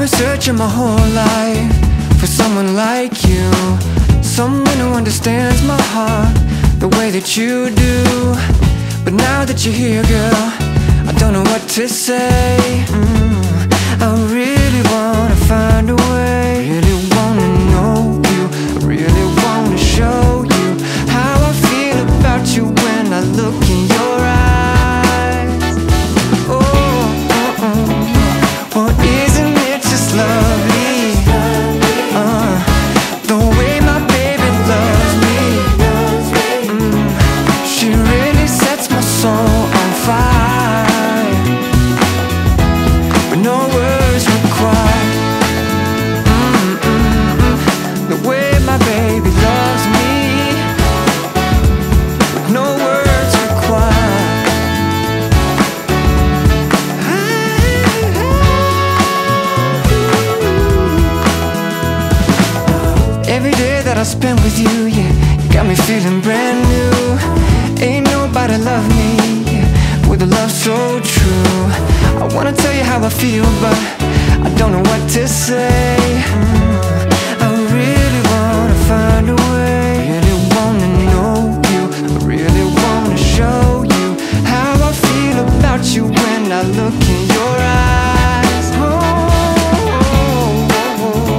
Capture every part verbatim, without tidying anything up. been searching my whole life for someone like you, someone who understands my heart the way that you do. But now that you're here, girl, I don't know what to say. mm, I really wanna find a way. I really wanna know you. I really wanna show you how I feel about you when I look in your eyes. Oh, oh, oh. Well, isn't it just lovely? Uh, the way my baby loves me. mm, She really sets my soul on fire, but no words required. mm, mm, mm. The way my baby loves me, no words required. Every day that I spend with you, yeah, you got me feeling brand new. Ain't nobody love me yeah, with a love so true. I wanna tell you how I feel, but I don't know what to say. Mm, I really wanna find a way. I really wanna know you. I really wanna show you how I feel about you when I look in your eyes. Oh, oh, oh, oh.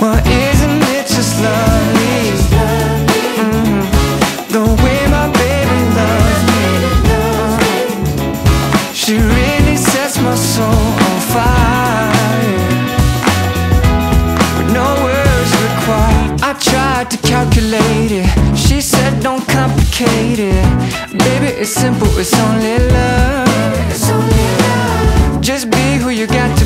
Well, isn't it just lovely? Mm, the way my baby loves me. She really sets my soul on fire, but no words required. I tried to calculate it. She said don't complicate it. Baby, it's simple, it's only love. Just be who you got to be.